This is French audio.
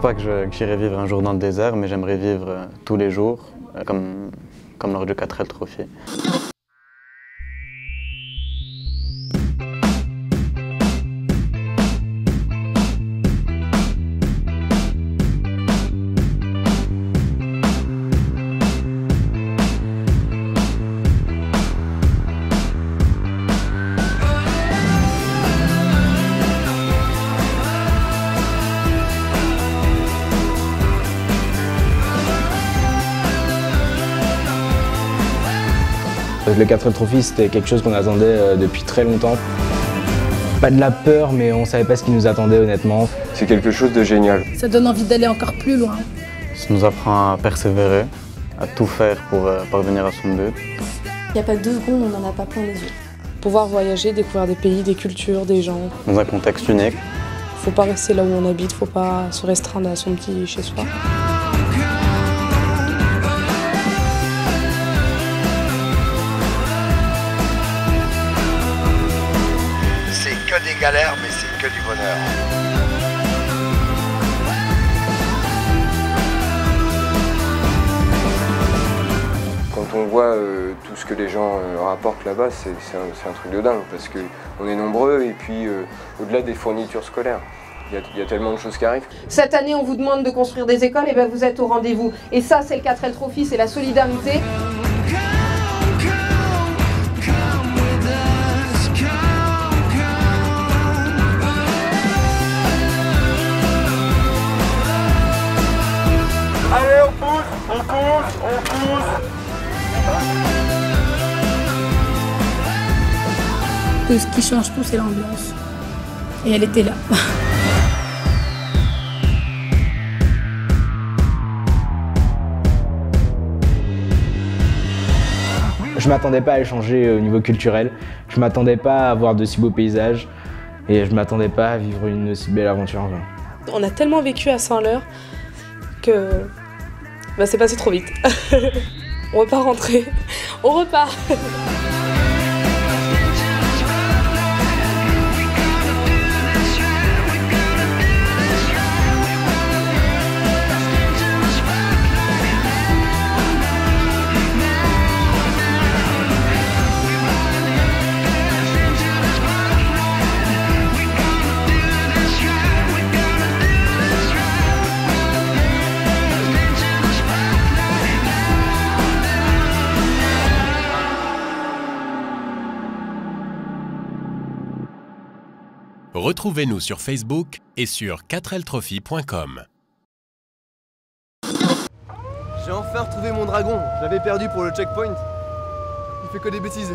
pas que j'irai vivre un jour dans le désert, mais j'aimerais vivre tous les jours, comme lors du 4L Trophy. Le 4L Trophy, c'était quelque chose qu'on attendait depuis très longtemps. Pas de la peur, mais on savait pas ce qui nous attendait honnêtement. C'est quelque chose de génial. Ça donne envie d'aller encore plus loin. Ça nous apprend à persévérer, à tout faire pour parvenir à son but. Il n'y a pas 2 secondes, on n'en a pas plein les yeux. Pouvoir voyager, découvrir des pays, des cultures, des gens. Dans un contexte unique. Faut pas rester là où on habite, faut pas se restreindre à son petit chez soi. C'est que des galères, mais c'est que du bonheur. Quand on voit tout ce que les gens rapportent là-bas, c'est un truc de dingue, parce qu'on est nombreux, et puis au-delà des fournitures scolaires, il y a tellement de choses qui arrivent. Cette année, on vous demande de construire des écoles, et bien vous êtes au rendez-vous. Et ça, c'est le 4L Trophy, c'est la solidarité. Ce qui change tout, c'est l'ambiance. Et elle était là. Je m'attendais pas à échanger au niveau culturel. Je m'attendais pas à voir de si beaux paysages. Et je m'attendais pas à vivre une si belle aventure. On a tellement vécu à Saint-Leu que bah, c'est passé trop vite. On va pas rentrer. On repart. Retrouvez-nous sur Facebook et sur 4ltrophy.com. J'ai enfin retrouvé mon dragon, je l'avais perdu pour le checkpoint. Il fait que des bêtises.